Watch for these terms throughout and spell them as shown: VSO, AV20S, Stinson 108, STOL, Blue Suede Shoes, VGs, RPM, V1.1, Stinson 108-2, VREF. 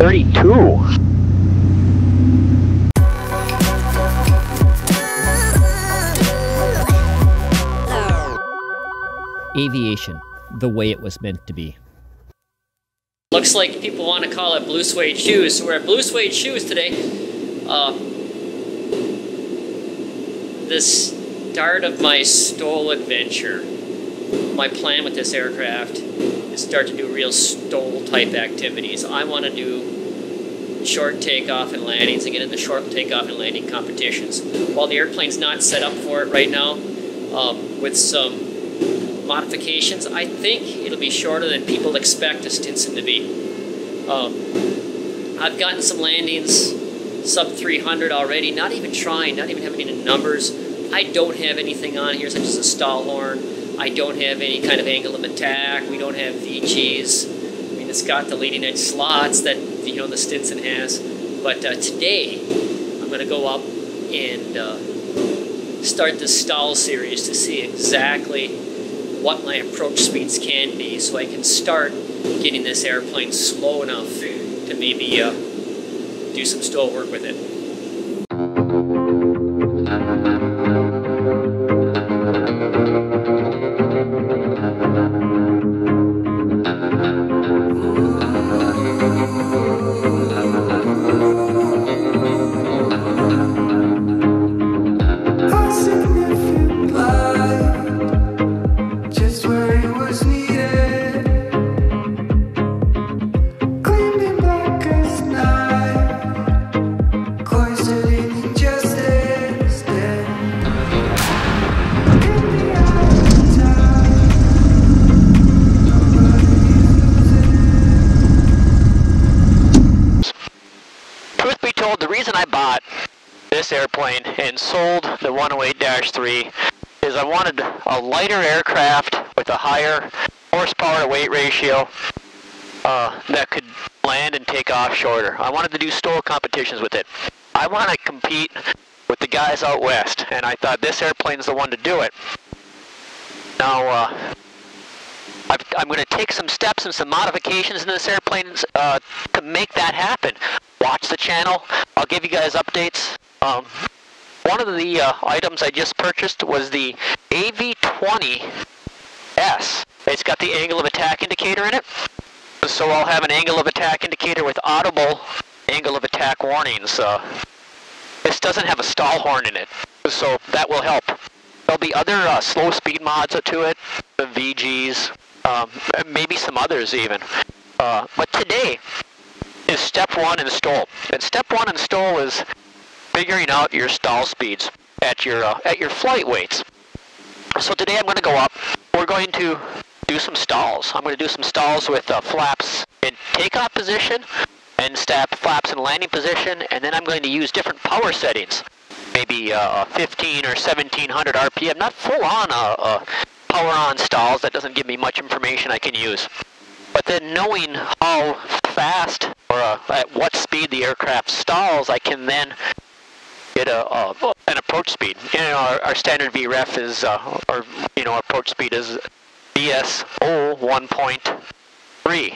32. Aviation, the way it was meant to be. Looks like people want to call it Blue Suede Shoes, so we're at Blue Suede Shoes today. The start of my STOL adventure. My plan with this aircraft is start to do real STOL type activities. I want to do short takeoff and landings and get in the short takeoff and landing competitions. While the airplane's not set up for it right now, with some modifications, I think it'll be shorter than people expect a Stinson to be. I've gotten some landings sub 300 already, not even trying, not even having any numbers. I don't have anything on here such as a stall horn. I don't have any kind of angle of attack. We don't have VGs. I mean, it's got the leading edge slots that, you know, the Stinson has. But today, I'm going to go up and start the stall series to see exactly what my approach speeds can be, so I can start getting this airplane slow enough to maybe do some STOL work with it. Airplane and sold the 108-3 is I wanted a lighter aircraft with a higher horsepower to weight ratio that could land and take off shorter. I wanted to do STOL competitions with it. I want to compete with the guys out west, and I thought this airplane's the one to do it. Now I'm going to take some steps and some modifications in this airplane to make that happen. Watch the channel. I'll give you guys updates. One of the items I just purchased was the AV20S. It's got the angle of attack indicator in it, so I'll have an angle of attack indicator with audible angle of attack warnings. This doesn't have a stall horn in it, so that will help. There'll be other slow speed mods to it, the VGs, maybe some others even. But today is step one in STOL, and step one in STOL is figuring out your stall speeds at your flight weights. So today I'm going to go up. We're going to do some stalls. I'm going to do some stalls with flaps in takeoff position and flaps in landing position, and then I'm going to use different power settings. Maybe 15 or 1700 RPM. Not full on power on stalls. That doesn't give me much information I can use. But then knowing how fast or at what speed the aircraft stalls, I can then get an approach speed. You know, our standard VREF is, or you know, approach speed is VSO 1.3.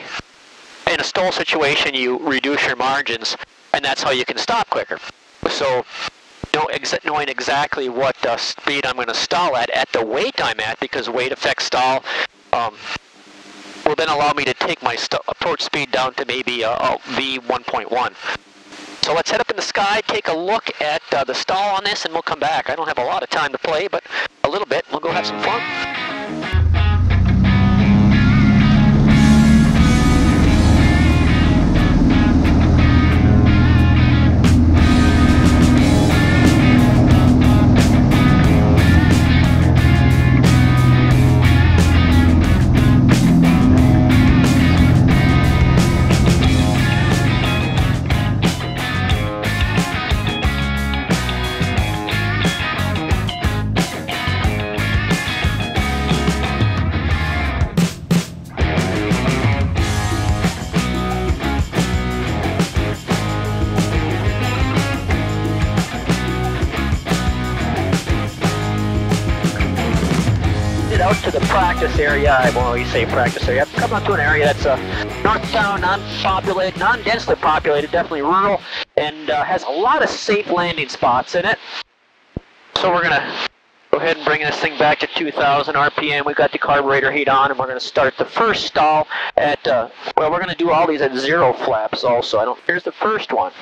In a STOL situation, you reduce your margins, and that's how you can stop quicker. So, you know, knowing exactly what speed I'm going to stall at the weight I'm at, because weight affects stall, will then allow me to take my approach speed down to maybe V1.1. So let's head up in the sky, take a look at the stall on this, and we'll come back. I don't have a lot of time to play, but a little bit. We'll go have some fun. Out to the practice area. I won't always say practice area. come up to an area that's northbound, non-populated, non-densely populated, definitely rural, and has a lot of safe landing spots in it. So we're going to go ahead and bring this thing back to 2,000 RPM. We've got the carburetor heat on, and we're going to start the first stall at, well, we're going to do all these at zero flaps also. Here's the first one.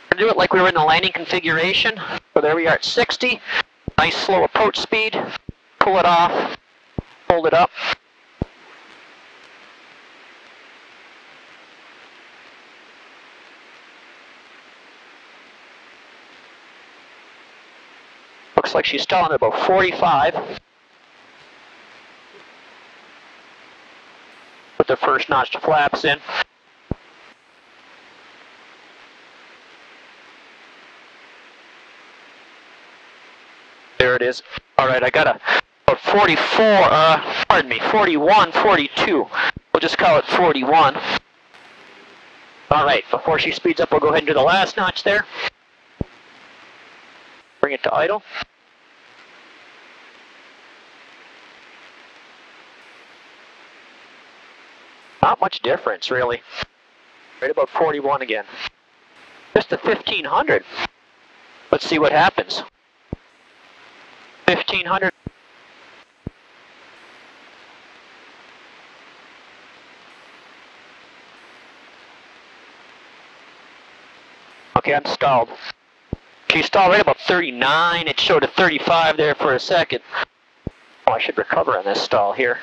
We're going to do it like we were in the landing configuration. So there we are at 60. Nice slow approach speed. Pull it off. Hold it up. Looks like she's stalling at about 45. Put the first notched flaps in. There it is. All right, I got about 44, pardon me, 41, 42. We'll just call it 41. All right, before she speeds up, we'll go ahead and do the last notch there. Bring it to idle. Not much difference, really. Right about 41 again. Just the 1500. Let's see what happens. 1500. Okay, I'm stalled. She stalled right about 39. It showed a 35 there for a second. Oh, I should recover on this stall here.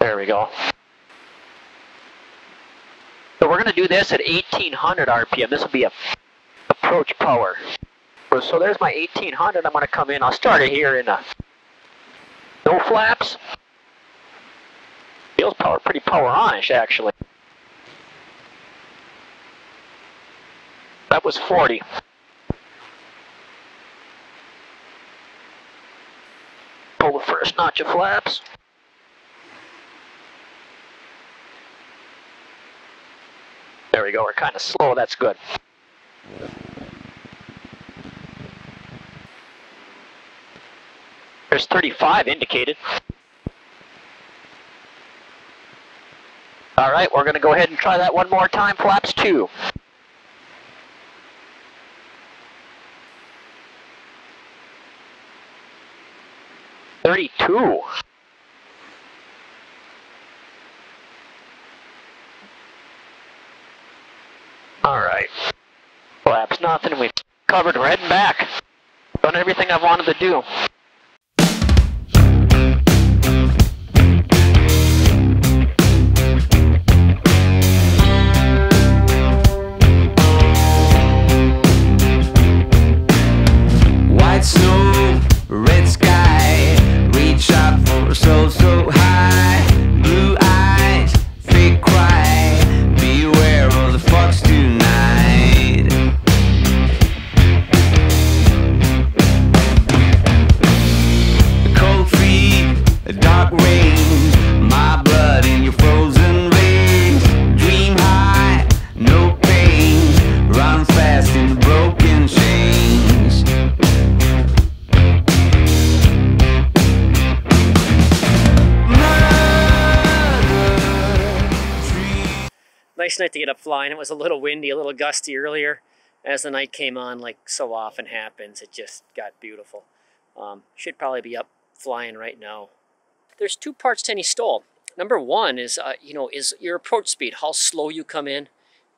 There we go. So we're going to do this at 1800 RPM. This will be a approach power. So there's my 1800. I'm going to come in. I'll start it here in no flaps. Feels power, pretty power-on-ish, actually. That was 40. Pull the first notch of flaps. There we go. We're kind of slow. That's good. There's 35 indicated. All right, we're going to go ahead and try that one more time. Flaps 2. All right. Flaps nothing. We've covered red and back. Done everything I've wanted to do. So high, blue eyes, fake cry, beware of the fox tonight. Cold feet, a dark rain, my blood in your frozen veins. Dream high, no pain, run fast in the broken chains. Nice night to get up flying. It was a little windy, a little gusty earlier. As the night came on, like so often happens, it just got beautiful. Should probably be up flying right now. There's two parts to any STOL. Number one is, is your approach speed, how slow you come in,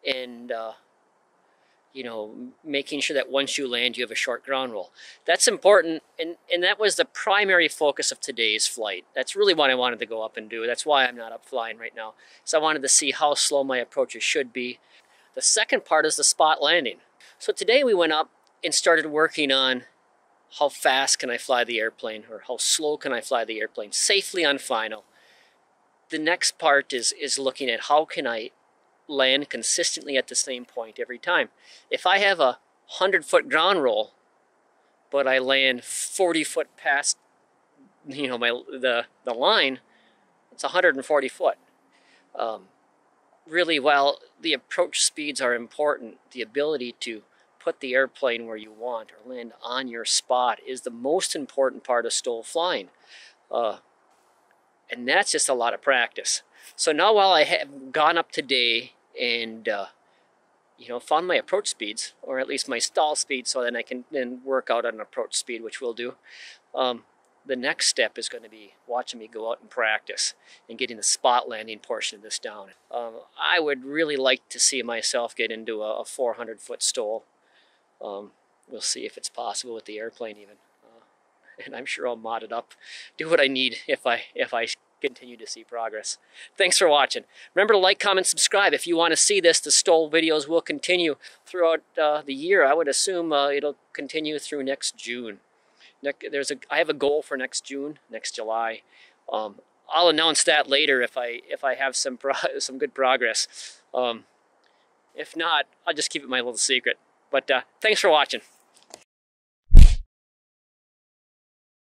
and making sure that once you land, you have a short ground roll. That's important, and that was the primary focus of today's flight. That's really what I wanted to go up and do. That's why I'm not up flying right now, so I wanted to see how slow my approaches should be. The second part is the spot landing. So today we went up and started working on how fast can I fly the airplane, or how slow can I fly the airplane safely on final. The next part is looking at how can I land consistently at the same point every time. If I have a 100-foot ground roll, but I land 40 foot past, the line, it's 140 foot. Really, while the approach speeds are important, the ability to put the airplane where you want or land on your spot is the most important part of STOL flying. And that's just a lot of practice. So now while I have gone up today and you know, found my approach speeds, or at least my stall speed, so then I can then work out on approach speed, which we'll do. The next step is going to be watching me go out and practice and getting the spot landing portion of this down. I would really like to see myself get into a 400-foot stole. We'll see if it's possible with the airplane even. And I'm sure I'll mod it up, do what I need if I continue to see progress. Thanks for watching. Remember to like, comment, subscribe if you want to see this. The STOL videos will continue throughout the year. I would assume it'll continue through next June. I have a goal for next June, next July. I'll announce that later if I have some good progress. If not, I'll just keep it my little secret. But thanks for watching.